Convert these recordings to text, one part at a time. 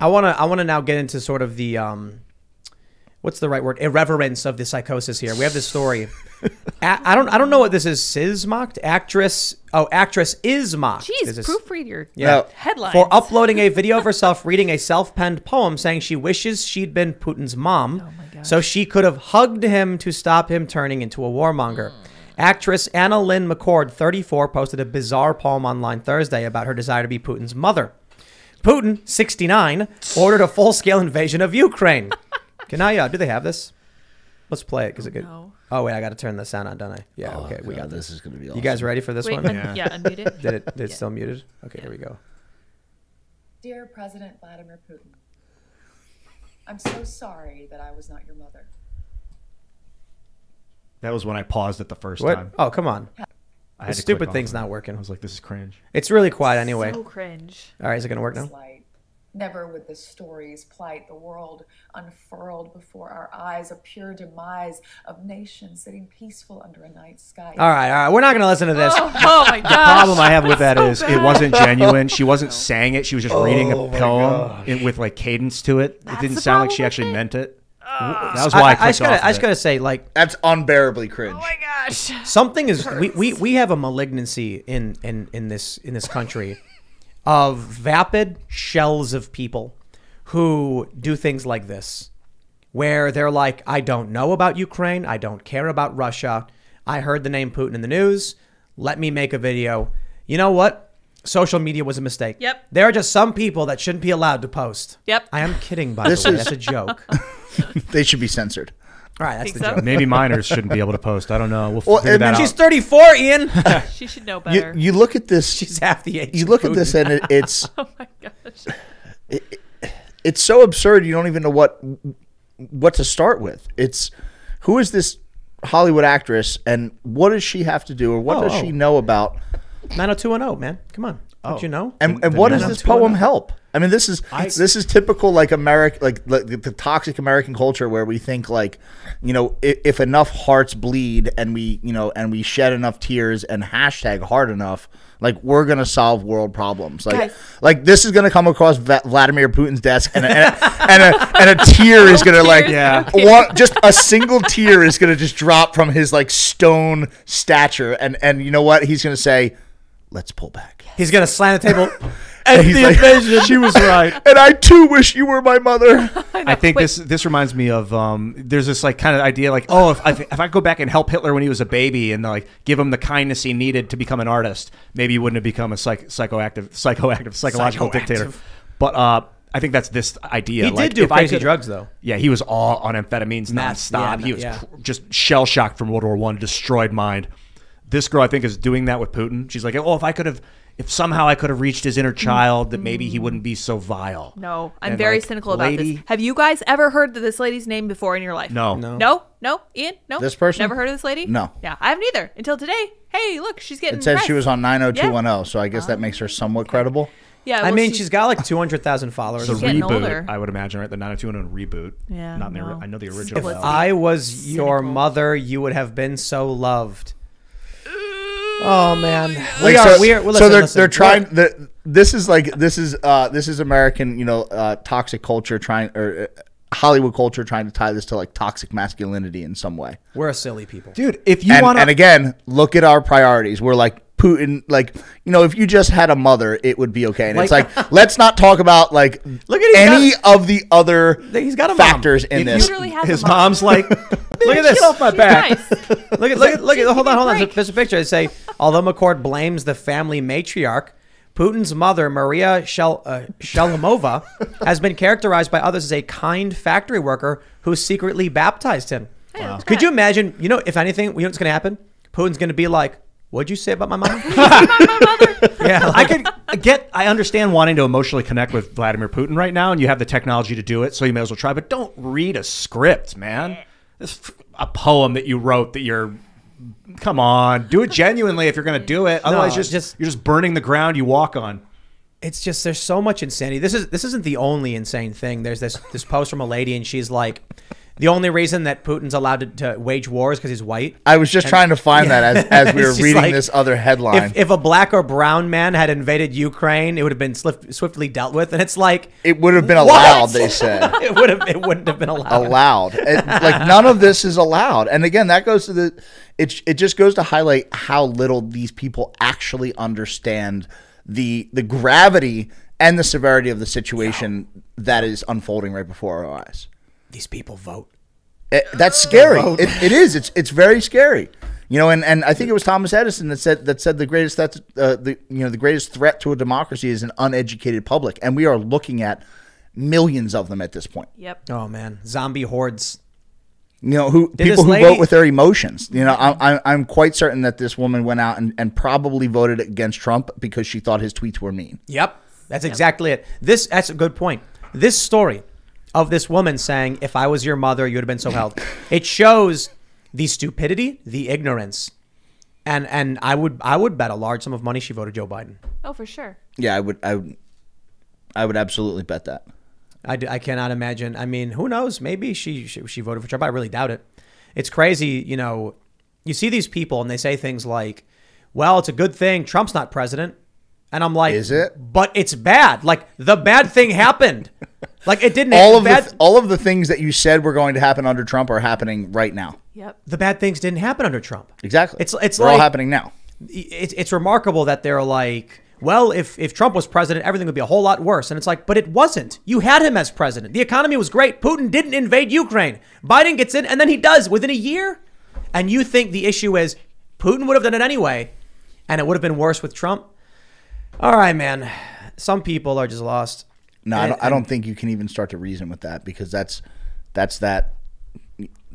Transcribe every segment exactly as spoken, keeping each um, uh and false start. I want to I want to now get into sort of the um, what's the right word? Irreverence of the psychosis here. We have this story. A I don't I don't know what this is. Sis mocked actress. Oh, actress is mocked. Jeez, this is, proofread your yeah. headlines. For uploading a video of herself reading a self-penned poem saying she wishes she'd been Putin's mom. Oh my gosh. So she could have hugged him to stop him turning into a warmonger. Mm. Actress Anna Lynn McCord, thirty-four, posted a bizarre poem online Thursday about her desire to be Putin's mother. Putin, sixty-nine, ordered a full-scale invasion of Ukraine. Can I, uh, do they have this? Let's play it. Cause it could, know. Oh, wait, I got to turn the sound on, don't I? Yeah, oh, okay, God, we got this. This is going to be awesome. You guys ready for this wait, one? Yeah, yeah unmute it. Did it, did it yeah. still muted? Okay, yeah. Here we go. Dear President Vladimir Putin, I'm so sorry that I was not your mother. That was when I paused it the first what? time. Oh, come on. I had the stupid thing's not working. I was like, this is cringe. It's really quiet anyway. So cringe. All right, is it going to work now? Light. Never would the stories plight the world unfurled before our eyes, a pure demise of nations sitting peaceful under a night sky. All right, all right. We're not going to listen to this. Oh, oh my gosh. The problem I have with that so is bad. It wasn't genuine. She wasn't no. saying it. She was just oh, reading a poem it, with like cadence to it. That's it didn't sound like she actually it? meant it. That was why I, I, I just gotta, I just gotta say, like, that's unbearably cringe. Oh my gosh! Something is we, we we have a malignancy in in in this in this country of vapid shells of people who do things like this, where they're like, I don't know about Ukraine, I don't care about Russia, I heard the name Putin in the news, let me make a video. You know what? Social media was a mistake. Yep. There are just some people that shouldn't be allowed to post. Yep. I am kidding, by this the way. Is... That's a joke. They should be censored. All right, that's the so. joke. Maybe minors shouldn't be able to post. I don't know. We'll, well figure that she's out. She's thirty-four, Ian. She should know better. You, you look at this. She's half the age. You look at this and it, it's... Oh, my gosh. It, it, it's so absurd you don't even know what, what to start with. It's, who is this Hollywood actress and what does she have to do or what oh, does oh. she know about... nine oh two one oh, man, come on! Oh. Don't you know? And, and what does this poem help? I mean, this is I, this is typical like American, like, like the toxic American culture where we think like, you know, if, if enough hearts bleed and we, you know, and we shed enough tears and hashtag hard enough, like we're gonna solve world problems. Like, guys. like this is gonna come across Vladimir Putin's desk, and a, and, a, and, a, and a tear is gonna like yeah, one, just a single tear is gonna just drop from his like stone stature, and and you know what he's gonna say. Let's pull back. He's going to slam the table. And he's the like, invasion. She was right. And I too wish you were my mother. I, know, I think wait. this this reminds me of um, there's this like kind of idea like, oh, if I, if I go back and help Hitler when he was a baby and like give him the kindness he needed to become an artist, maybe he wouldn't have become a psych psychoactive, psychoactive, psychological psychoactive. dictator. But uh, I think that's this idea. He like, did do if crazy I could, drugs though. Yeah, he was all on amphetamines nonstop. Yeah, he was yeah. just shell shocked from World War One, destroyed mind. This girl, I think, is doing that with Putin. She's like, oh, if I could have, if somehow I could have reached his inner child, that maybe he wouldn't be so vile. No, I'm and very like, cynical about lady, this. Have you guys ever heard of this lady's name before in your life? No. No? No? no? Ian? No? This person? Never heard of this lady? No. Yeah, I haven't either until today. Hey, look, she's getting It says pressed. She was on nine oh two one oh, yeah. so I guess um, that makes her somewhat okay. credible. Yeah, well, I mean, she's, she's got like two hundred thousand followers. The reboot, older. I would imagine, right? The nine oh two one oh reboot. Yeah. Not no. the, I know the original. If I was cynical. your mother, you would have been so loved. Oh man, we are, so, we are, well, listen, so they're listen. they're trying. They're, this is like this is uh, this is American, you know, uh, toxic culture trying or uh, Hollywood culture trying to tie this to like toxic masculinity in some way. We're a silly people, dude. If you want, and again, look at our priorities. We're like Putin, like you know, if you just had a mother, it would be okay. And like, it's like let's not talk about like look at any got, of the other he's got a factors mom. in this. His mom. mom's like. Look at this! Get off my back! Nice. Look at look at look at! Hold on, hold on. There's a picture. They say, although McCord blames the family matriarch, Putin's mother Maria Shel, uh, Shalimova has been characterized by others as a kind factory worker who secretly baptized him. Wow. Could you imagine? You know, if anything, you know what's going to happen? Putin's going to be like, "What'd you say about my mom?" Yeah, I could get. I understand wanting to emotionally connect with Vladimir Putin right now, and you have the technology to do it, so you may as well try. But don't read a script, man. This a poem that you wrote that you're come on do it genuinely if you're gonna do it otherwise no, just, just you're just burning the ground you walk on. It's just there's so much insanity. This is this isn't the only insane thing. There's this this post from a lady and she's like The only reason that Putin's allowed to, to wage war is because he's white. I was just and, trying to find yeah. that as, as we were reading like, this other headline. If, if a black or brown man had invaded Ukraine, it would have been swift, swiftly dealt with. And it's like, it would have been allowed, what? They said. it, would have, it wouldn't have been allowed. Allowed. It, like none of this is allowed. And again, that goes to the, it, it just goes to highlight how little these people actually understand the, the gravity and the severity of the situation yeah. that is unfolding right before our eyes. These people vote. It, that's scary. It, it is. It's it's very scary. You know, and, and I think it was Thomas Edison that said that said the greatest that's uh, the you know the greatest threat to a democracy is an uneducated public, and we are looking at millions of them at this point. Yep. Oh man, zombie hordes. You know, who Did people who lady... vote with their emotions. You know, I, I, I'm quite certain that this woman went out and, and probably voted against Trump because she thought his tweets were mean. Yep, that's yep. exactly it. This that's a good point. This story of this woman saying, if I was your mother, you would have been so helped. It shows the stupidity, the ignorance. And and I would I would bet a large sum of money she voted Joe Biden. Oh, for sure. Yeah, I would I would, I would absolutely bet that. I, do, I cannot imagine. I mean, who knows? Maybe she, she she voted for Trump. I really doubt it. It's crazy. You know, you see these people and they say things like, well, it's a good thing Trump's not president. And I'm like, is it? But it's bad. Like the bad thing happened. Like it didn't. All of the, the all of the things that you said were going to happen under Trump are happening right now. Yep. The bad things didn't happen under Trump. Exactly. It's it's they're like, all happening now. It's it's remarkable that they're like, well, if if Trump was president, everything would be a whole lot worse. And it's like, but it wasn't. You had him as president. The economy was great. Putin didn't invade Ukraine. Biden gets in, and then he does within a year. And you think the issue is Putin would have done it anyway, and it would have been worse with Trump. All right, man. Some people are just lost. No, and, I, don't, I don't think you can even start to reason with that because that's that's that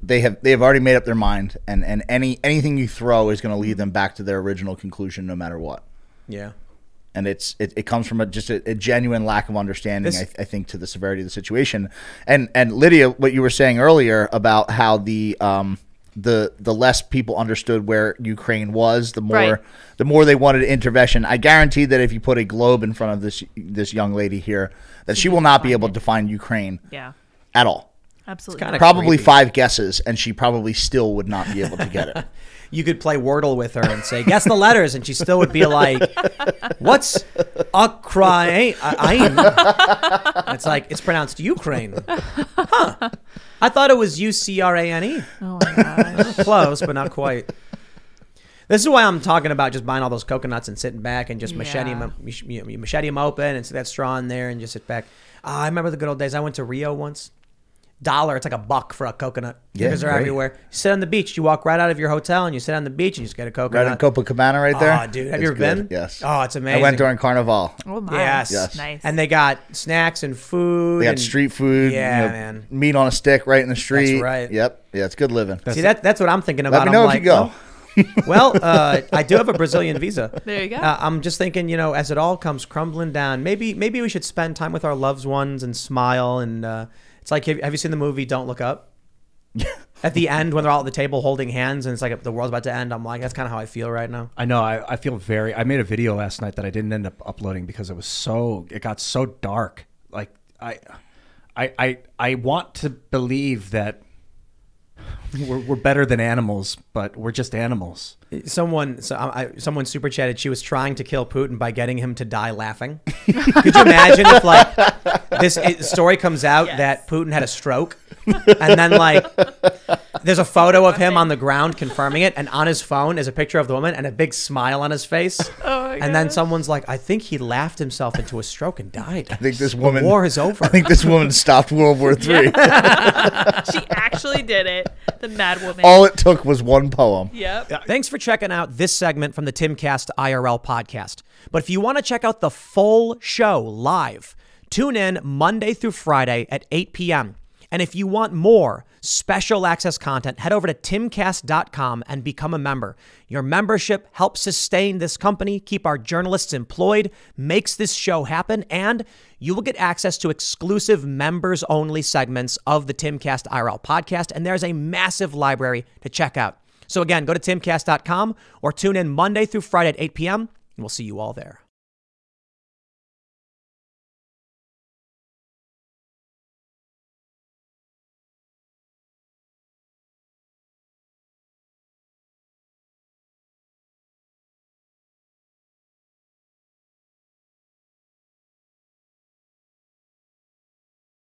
they have they have already made up their mind, and and any anything you throw is going to lead them back to their original conclusion no matter what. Yeah, and it's it, it comes from a, just a, a genuine lack of understanding, this, I, I think, to the severity of the situation. And and Lydia, what you were saying earlier about how the um the the less people understood where Ukraine was, the more right. the more they wanted intervention. I guarantee that if you put a globe in front of this this young lady here, that she, she will not be able it. to find Ukraine yeah. at all. Absolutely. Probably creepy. Five guesses, and she probably still would not be able to get it. You could play Wordle with her and say, guess the letters, and she still would be like, what's Ukraine? It's like, it's pronounced Ukraine. Huh. I thought it was U C R A N E. Oh, my gosh. Close, but not quite. This is why I'm talking about just buying all those coconuts and sitting back and just yeah. machete, them, you machete them open and see that straw in there and just sit back. Uh, I remember the good old days. I went to Rio once. Dollar, it's like a buck for a coconut yeah, because they're great. everywhere. You sit on the beach, you walk right out of your hotel, and you sit on the beach and you just get a coconut. Right in Copacabana, right there. Oh, dude, have it's you ever good. been? Yes. Oh, it's amazing. I went during Carnival. Oh my. Yes. yes, nice. And they got snacks and food. They got and, street food. Yeah, you know, man. Meat on a stick, right in the street. That's right. Yep. Yeah, it's good living. That's See, that, that's what I'm thinking about. Let me know I'm if like, you go. Oh. Well, uh, I do have a Brazilian visa. There you go. Uh, I'm just thinking, you know, as it all comes crumbling down, maybe maybe we should spend time with our loved ones and smile and. Uh, It's like, have you seen the movie Don't Look Up? At the end, when they're all at the table holding hands and it's like the world's about to end, I'm like, that's kind of how I feel right now. I know. I, I feel very... I made a video last night that I didn't end up uploading because it was so... It got so dark. Like, I I, I, I want to believe that we're, we're better than animals, but we're just animals. Someone so I, someone super chatted. She was trying to kill Putin by getting him to die laughing. Could you imagine if, like... This story comes out yes. that Putin had a stroke, and then like there's a photo of him on the ground confirming it, and on his phone is a picture of the woman and a big smile on his face. Oh my and gosh. Then someone's like, "I think he laughed himself into a stroke and died." I think this the woman. War is over. I think this woman stopped World War Three. Yeah. She actually did it. The mad woman. All it took was one poem. Yep. Thanks for checking out this segment from the Timcast I R L podcast. But if you want to check out the full show live. Tune in Monday through Friday at eight p m And if you want more special access content, head over to Timcast dot com and become a member. Your membership helps sustain this company, keep our journalists employed, makes this show happen, and you will get access to exclusive members-only segments of the Timcast I R L podcast, and there's a massive library to check out. So again, go to Timcast dot com or tune in Monday through Friday at eight p m, and we'll see you all there.